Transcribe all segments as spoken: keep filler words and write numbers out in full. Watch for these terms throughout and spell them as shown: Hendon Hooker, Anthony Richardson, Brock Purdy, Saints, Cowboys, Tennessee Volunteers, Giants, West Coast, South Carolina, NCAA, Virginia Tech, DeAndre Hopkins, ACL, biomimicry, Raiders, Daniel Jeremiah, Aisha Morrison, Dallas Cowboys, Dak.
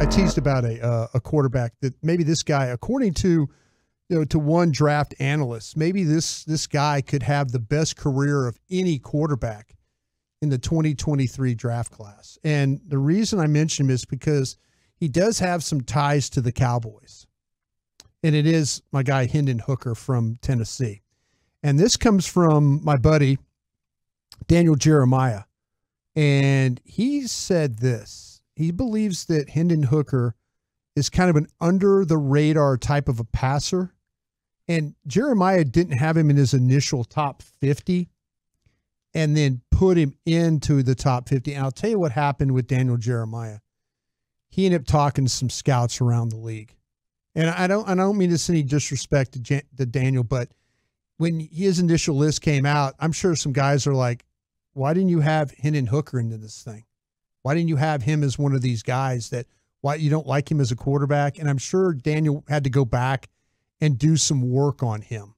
I teased about a uh, a quarterback that maybe this guy, according to you know to one draft analyst, maybe this this guy could have the best career of any quarterback in the twenty twenty-three draft class. And the reason I mention him is because he does have some ties to the Cowboys. And it is my guy Hendon Hooker from Tennessee. And this comes from my buddy Daniel Jeremiah. And he said this. He believes that Hendon Hooker is kind of an under-the-radar type of a passer. And Jeremiah didn't have him in his initial top fifty and then put him into the top fifty. And I'll tell you what happened with Daniel Jeremiah. He ended up talking to some scouts around the league. And I don't I don't mean this any disrespect to, Jan, to Daniel, but when his initial list came out, I'm sure some guys are like, why didn't you have Hendon Hooker into this thing? Why didn't you have him as one of these guys that why you don't like him as a quarterback? And I'm sure Daniel had to go back and do some work on him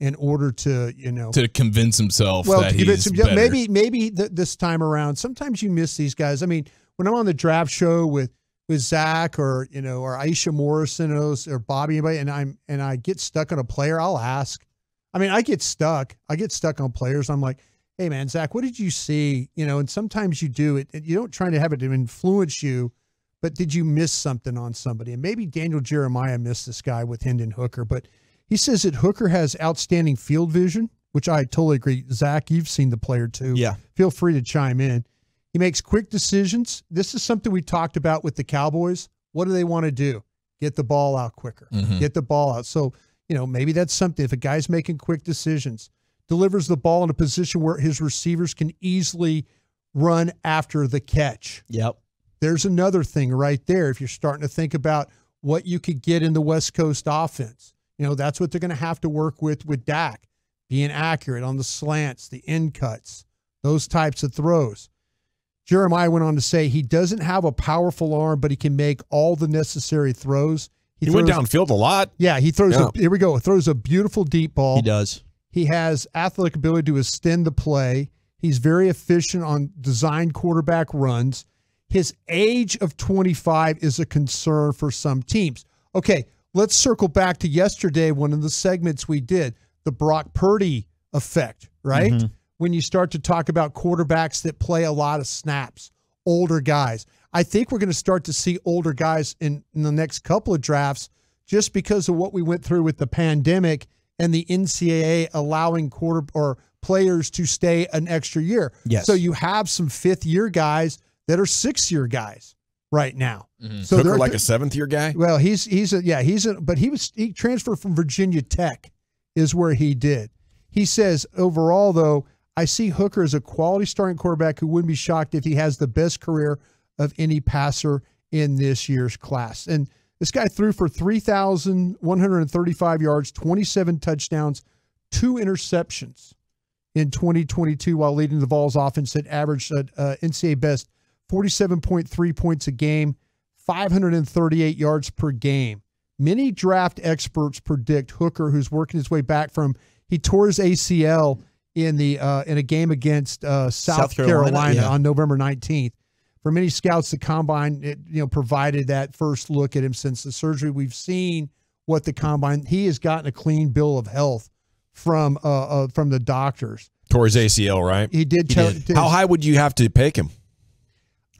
in order to, you know, to convince himself well, that he's some, better. Maybe, maybe th this time around, sometimes you miss these guys. I mean, when I'm on the draft show with, with Zach or, you know, or Aisha Morrison or Bobby, anybody, and I'm, and I get stuck on a player, I'll ask, I mean, I get stuck, I get stuck on players. I'm like, hey man, Zach, what did you see? You know, and sometimes you do it. You don't try to have it to influence you, but did you miss something on somebody? And maybe Daniel Jeremiah missed this guy with Hendon Hooker, but he says that Hooker has outstanding field vision, which I totally agree. Zach, you've seen the player too. Yeah. Feel free to chime in. He makes quick decisions. This is something we talked about with the Cowboys. What do they want to do? Get the ball out quicker. Mm-hmm. Get the ball out. So, you know, maybe that's something. If a guy's making quick decisions, delivers the ball in a position where his receivers can easily run after the catch. Yep. There's another thing right there. If you're starting to think about what you could get in the West Coast offense, you know, that's what they're going to have to work with with Dak, being accurate on the slants, the end cuts, those types of throws. Jeremiah went on to say he doesn't have a powerful arm, but he can make all the necessary throws. He, he throws, went downfield a lot. Yeah, he throws. Yeah. A, here we go. Throws a beautiful deep ball. He does. He has athletic ability to extend the play. He's very efficient on designed quarterback runs. His age of twenty-five is a concern for some teams. Okay, let's circle back to yesterday, one of the segments we did, the Brock Purdy effect, right? Mm-hmm. When you start to talk about quarterbacks that play a lot of snaps, older guys. I think we're going to start to see older guys in, in the next couple of drafts just because of what we went through with the pandemic and the N C double A allowing quarter or players to stay an extra year. Yes. So you have some fifth-year guys that are sixth-year guys right now. Mm-hmm. So they're like a seventh-year guy? Well, he's he's a yeah, he's a but he was he transferred from Virginia Tech is where he did. He says overall though, I see Hooker as a quality starting quarterback who wouldn't be shocked if he has the best career of any passer in this year's class. And this guy threw for three thousand one hundred thirty-five yards, twenty-seven touchdowns, two interceptions in twenty twenty-two while leading the Vols offense that averaged an uh, N C double A best forty-seven point three points a game, five hundred thirty-eight yards per game. Many draft experts predict Hooker, who's working his way back from, he tore his A C L in the uh, in a game against uh, South, South Carolina, Carolina yeah. on November nineteenth. For many scouts, the combine it, you know provided that first look at him since the surgery. We've seen what the combine. He has gotten a clean bill of health from uh, uh from the doctors. Tore his A C L, right? He did. He did. How high would you have to pick him?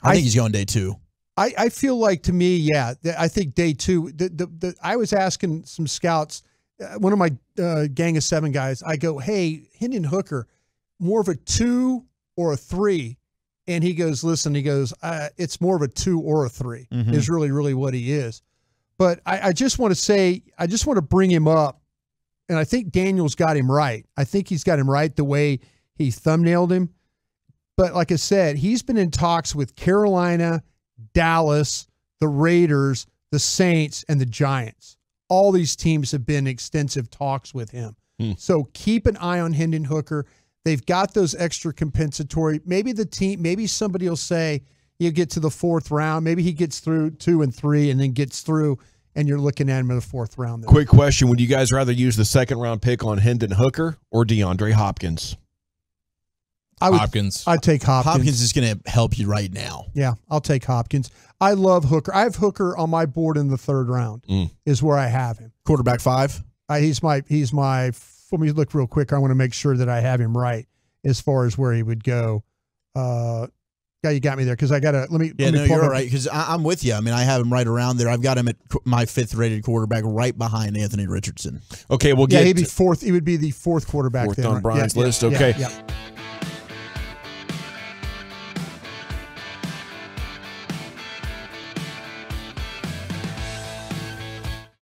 I, I think he's going day two. I I feel like to me, yeah, I think day two. The the, the I was asking some scouts. One of my uh, gang of seven guys, I go, hey, Hendon Hooker, more of a two or a three. And he goes, listen, he goes, uh, it's more of a two or a three mm-hmm. is really, really what he is. But I, I just want to say, I just want to bring him up. And I think Daniel's got him right. I think he's got him right the way he thumbnailed him. But like I said, he's been in talks with Carolina, Dallas, the Raiders, the Saints, and the Giants. All these teams have been extensive talks with him. Hmm. So keep an eye on Hendon Hooker. They've got those extra compensatory. Maybe the team, maybe somebody will say you get to the fourth round. Maybe he gets through two and three and then gets through and you're looking at him in the fourth round. Quick question. Would you guys rather use the second round pick on Hendon Hooker or DeAndre Hopkins? I would, Hopkins. I'd take Hopkins. Hopkins is going to help you right now. Yeah, I'll take Hopkins. I love Hooker. I have Hooker on my board in the third round mm. is where I have him. Quarterback five? Uh, he's my, he's my, let me look real quick. I want to make sure that I have him right as far as where he would go. Uh, yeah, you got me there because I got to, let me. Yeah, let me no, you're all right because I'm with you. I mean, I have him right around there. I've got him at my fifth rated quarterback right behind Anthony Richardson. Okay, we'll get. Yeah, he'd be fourth. He would be the fourth quarterback. Fourth there, on Brian's yeah, list. Yeah, okay. Yeah, yeah.